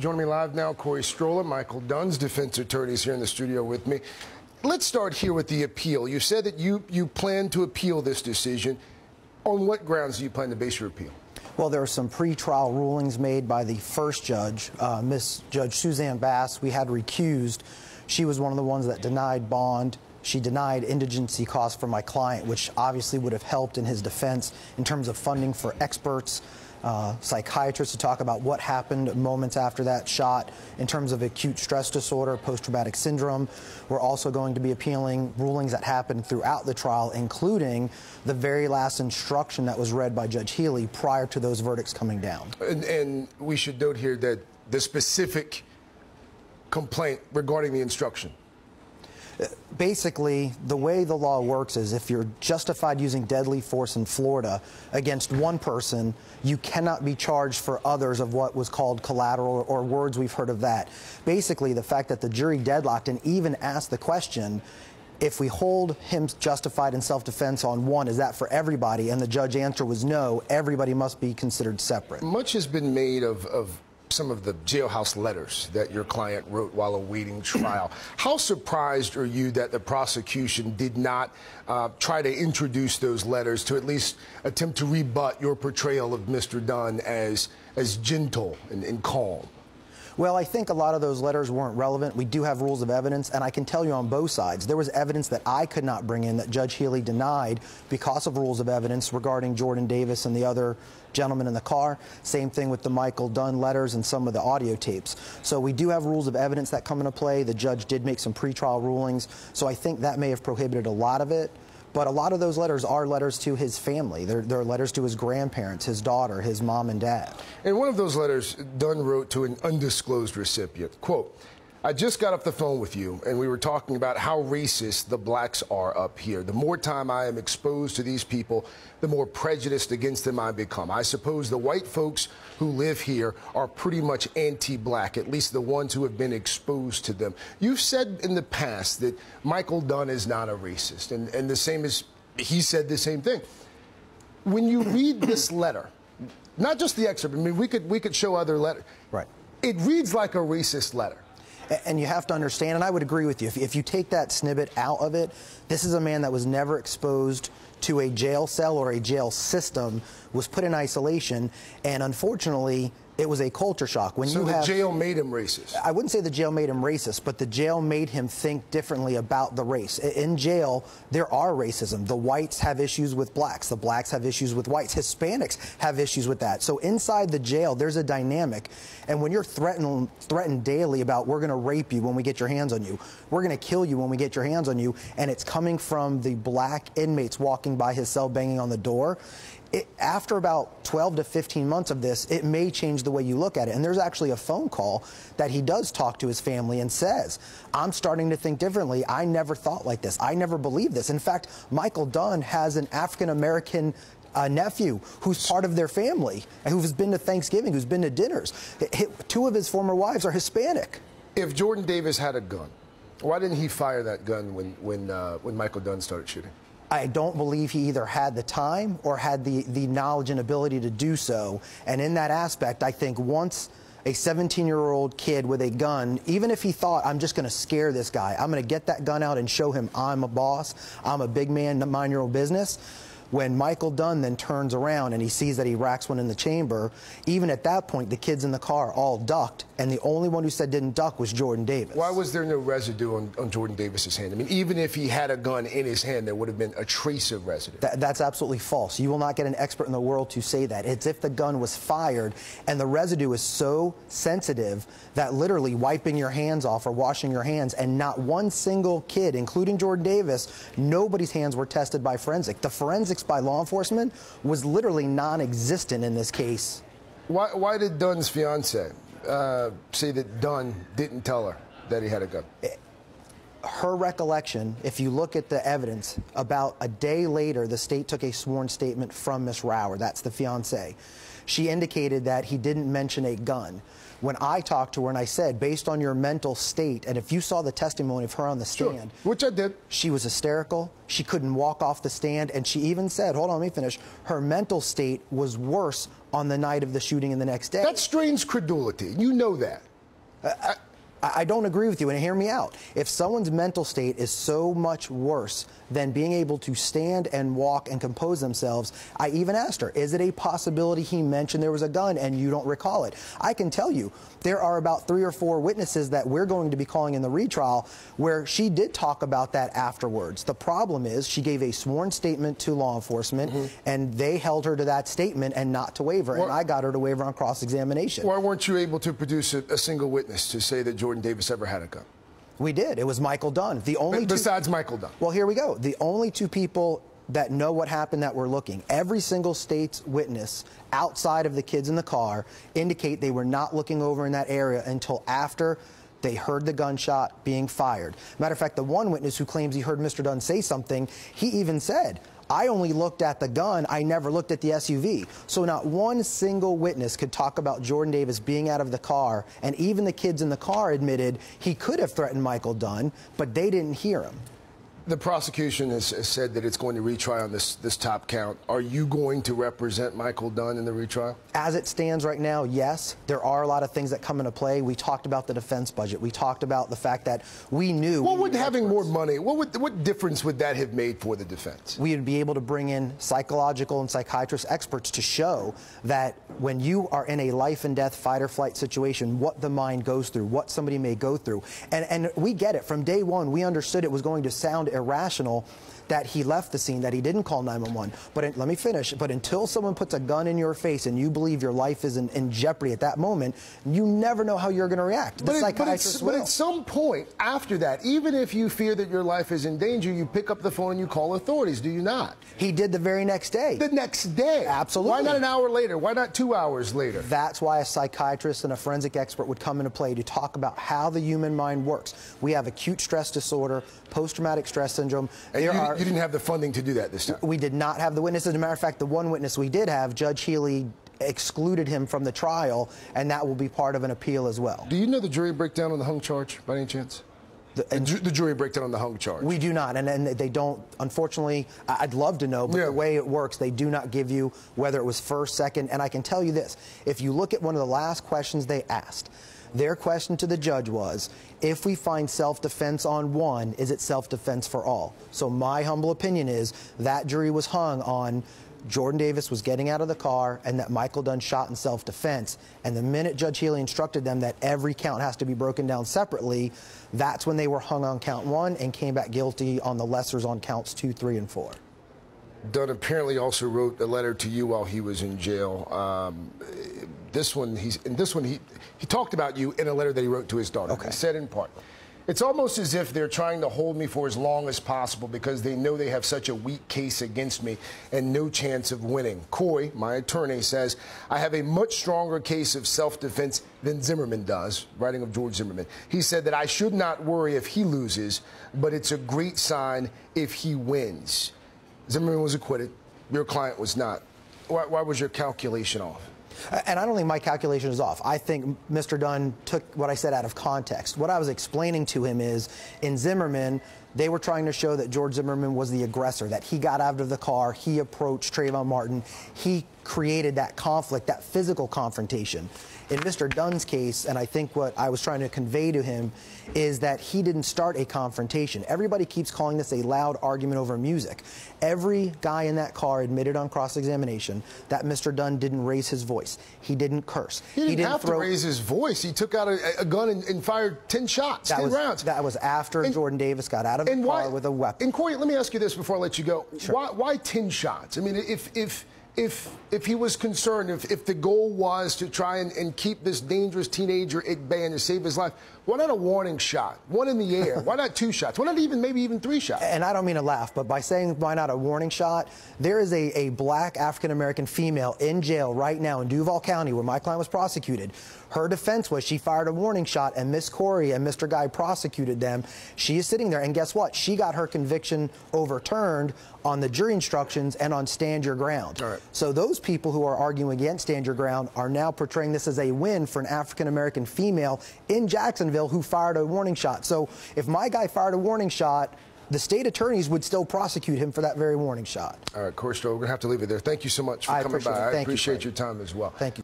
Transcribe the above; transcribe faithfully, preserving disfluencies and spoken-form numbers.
Joining me live now, Cory Strolla, Michael Dunn's defense attorneys here in the studio with me. Let's start here with the appeal. You said that you, you plan to appeal this decision. On what grounds do you plan to base your appeal? Well, there are some pre-trial rulings made by the first judge, uh, Miss Judge Suzanne Bass. We had recused. She was one of the ones that denied bond. She denied indigency costs for my client, which obviously would have helped in his defense in terms of funding for experts, uh, psychiatrists to talk about what happened moments after that shot in terms of acute stress disorder, post-traumatic syndrome. We're also going to be appealing rulings that happened throughout the trial, including the very last instruction that was read by Judge Healy prior to those verdicts coming down. And, and we should note here that the specific complaint regarding the instruction. Basically, the way the law works is if you're justified using deadly force in Florida against one person, you cannot be charged for others of what was called collateral or words we've heard of that. Basically, the fact that the jury deadlocked and even asked the question, if we hold him justified in self-defense on one, is that for everybody? And the judge's answer was no, everybody must be considered separate. Much has been made of, of some of the jailhouse letters that your client wrote while awaiting trial. How surprised are you that the prosecution did not uh, try to introduce those letters to at least attempt to rebut your portrayal of Mister Dunn as, as gentle and, and calm? Well, I think a lot of those letters weren't relevant. We do have rules of evidence, and I can tell you on both sides, there was evidence that I could not bring in that Judge Healy denied because of rules of evidence regarding Jordan Davis and the other gentleman in the car. Same thing with the Michael Dunn letters and some of the audio tapes. So we do have rules of evidence that come into play. The judge did make some pretrial rulings, so I think that may have prohibited a lot of it. But a lot of those letters are letters to his family. They're, they're letters to his grandparents, his daughter, his mom and dad. In one of those letters, Dunn wrote to an undisclosed recipient, quote, "I just got off the phone with you, and we were talking about how racist the blacks are up here. The more time I am exposed to these people, the more prejudiced against them I become. I suppose the white folks who live here are pretty much anti-black, at least the ones who have been exposed to them." You've said in the past that Michael Dunn is not a racist, and, and the same as he said the same thing. When you read this letter, not just the excerpt, I mean, we could, we could show other letters. Right. It reads like a racist letter. And you have to understand, and I would agree with you, if, if you take that snippet out of it, this is a man that was never exposed to a jail cell or a jail system, was put in isolation, and unfortunately, it was a culture shock. When so you the have, jail made him racist? I wouldn't say the jail made him racist, but the jail made him think differently about the race. In jail, there are racism. The whites have issues with blacks. The blacks have issues with whites. Hispanics have issues with that. So inside the jail, there's a dynamic. And when you're threatened, threatened daily about we're going to rape you when we get your hands on you, we're going to kill you when we get your hands on you, and it's coming from the black inmates walking by his cell banging on the door, It, after about twelve to fifteen months of this, it may change the way you look at it. And there's actually a phone call that he does talk to his family and says, I'm starting to think differently. I never thought like this. I never believed this. In fact, Michael Dunn has an African-American uh, nephew who's part of their family, who's been to Thanksgiving, who's been to dinners. It, it, two of his former wives are Hispanic. If Jordan Davis had a gun, why didn't he fire that gun when, when, uh, when Michael Dunn started shooting? I don't believe he either had the time or had the, the knowledge and ability to do so. And in that aspect, I think once a seventeen-year-old kid with a gun, even if he thought, I'm just going to scare this guy, I'm going to get that gun out and show him I'm a boss, I'm a big man, mind your own business. When Michael Dunn then turns around and he sees that he racks one in the chamber, even at that point, the kids in the car all ducked, and the only one who said didn't duck was Jordan Davis. Why was there no residue on, on Jordan Davis's hand? I mean, even if he had a gun in his hand, there would have been a trace of residue. That, that's absolutely false. You will not get an expert in the world to say that. It's if the gun was fired, and the residue is so sensitive that literally wiping your hands off or washing your hands, and not one single kid, including Jordan Davis, nobody's hands were tested by forensic. The forensics by law enforcement was literally non-existent in this case. Why, why did Dunn's fiance uh, say that Dunn didn't tell her that he had a gun? It, her recollection, if you look at the evidence, about a day later, the state took a sworn statement from Miss Rauer, that's the fiance. She indicated that he didn't mention a gun. when I talked to her and I said, based on your mental state, and if you saw the testimony of her on the stand, sure, which I did, she was hysterical, she couldn't walk off the stand, and she even said, hold on, let me finish, her mental state was worse on the night of the shooting and the next day. That strains credulity. You know that. Uh, I I don't agree with you, and hear me out. If someone's mental state is so much worse than being able to stand and walk and compose themselves, I even asked her, is it a possibility he mentioned there was a gun and you don't recall it? I can tell you, there are about three or four witnesses that we're going to be calling in the retrial where she did talk about that afterwards. The problem is she gave a sworn statement to law enforcement, mm-hmm, and they held her to that statement and not to waiver, well, and I got her to waiver on cross-examination. Why weren't you able to produce a, a single witness to say that Jordan Davis ever had a gun? We did. It was Michael Dunn. The only two, besides Michael Dunn. Well, here we go. The only two people that know what happened that were looking. Every single state's witness outside of the kids in the car indicate they were not looking over in that area until after they heard the gunshot being fired. Matter of fact, the one witness who claims he heard Mister Dunn say something, he even said, I only looked at the gun, I never looked at the S U V. So not one single witness could talk about Jordan Davis being out of the car, and even the kids in the car admitted he could have threatened Michael Dunn, but they didn't hear him. The prosecution has said that it's going to retry on this, this top count. Are you going to represent Michael Dunn in the retrial? As it stands right now, yes. There are a lot of things that come into play. We talked about the defense budget. We talked about the fact that we knew... What would having more money, what, would, what difference would that have made for the defense? We would be able to bring in psychological and psychiatrist experts to show that when you are in a life and death fight or flight situation, what the mind goes through, what somebody may go through. And, and we get it. From day one, we understood it was going to sound irrational that he left the scene, that he didn't call nine one one. But it, let me finish. But until someone puts a gun in your face and you believe your life is in, in jeopardy at that moment, you never know how you're going to react. The but, it, but, it's, but at some point after that, even if you fear that your life is in danger, you pick up the phone and you call authorities, do you not? He did the very next day. The next day? Absolutely. Why not an hour later? Why not two hours later? That's why a psychiatrist and a forensic expert would come into play to talk about how the human mind works. We have acute stress disorder, post-traumatic stress syndrome. And there you, are, you didn't have the funding to do that this time. We did not have the witnesses. As a matter of fact, the one witness we did have, Judge Healy, excluded him from the trial, and that will be part of an appeal as well. Do you know the jury breakdown on the hung charge by any chance? The, and the jury breakdown on the hung charge. We do not, and, and they don't, unfortunately, I'd love to know, but yeah, the way it works, they do not give you whether it was first, second, and I can tell you this, if you look at one of the last questions they asked, their question to the judge was, if we find self-defense on one, is it self-defense for all? So my humble opinion is that jury was hung on Jordan Davis was getting out of the car and that Michael Dunn shot in self-defense. And the minute Judge Healy instructed them that every count has to be broken down separately, that's when they were hung on count one and came back guilty on the lessers on counts two, three, and four. Dunn apparently also wrote a letter to you while he was in jail. Um, this one, he's, in this one, he, he talked about you in a letter that he wrote to his daughter. Okay. He said in part, it's almost as if they're trying to hold me for as long as possible because they know they have such a weak case against me and no chance of winning. Cory, my attorney, says, I have a much stronger case of self-defense than Zimmerman does, writing of George Zimmerman. He said that I should not worry if he loses, but it's a great sign if he wins. Zimmerman was acquitted. Your client was not. Why, why was your calculation off? And I don't think my calculation is off. I think Mister Dunn took what I said out of context. What I was explaining to him is, in Zimmerman, they were trying to show that George Zimmerman was the aggressor, that he got out of the car, he approached Trayvon Martin, he created that conflict, that physical confrontation. In Mister Dunn's case, and I think what I was trying to convey to him, is that he didn't start a confrontation. Everybody keeps calling this a loud argument over music. Every guy in that car admitted on cross-examination that Mister Dunn didn't raise his voice. He didn't curse. He didn't, he didn't have throw... to raise his voice. He took out a, a gun and, and fired ten shots, that ten was, rounds. That was after and, Jordan Davis got out of and the why, car with a weapon. And Cory, let me ask you this before I let you go. Sure. Why, why ten shots? I mean, if... if If, if he was concerned, if, if the goal was to try and, and keep this dangerous teenager at bay and to save his life, Why not a warning shot? One in the air. Why not two shots? Why not even maybe even three shots? And I don't mean to laugh, but by saying why not a warning shot, there is a, a black African-American female in jail right now in Duval County where my client was prosecuted. Her defense was she fired a warning shot and Miss Corey and Mister Guy prosecuted them. She is sitting there, and guess what? She got her conviction overturned on the jury instructions and on stand your ground. All right. So those people who are arguing against stand your ground are now portraying this as a win for an African-American female in Jacksonville who fired a warning shot. So if my guy fired a warning shot, the state attorneys would still prosecute him for that very warning shot. All right, Cory Strolla, we're going to have to leave it there. Thank you so much for I coming by. It. I appreciate you, your time as well. Thank you.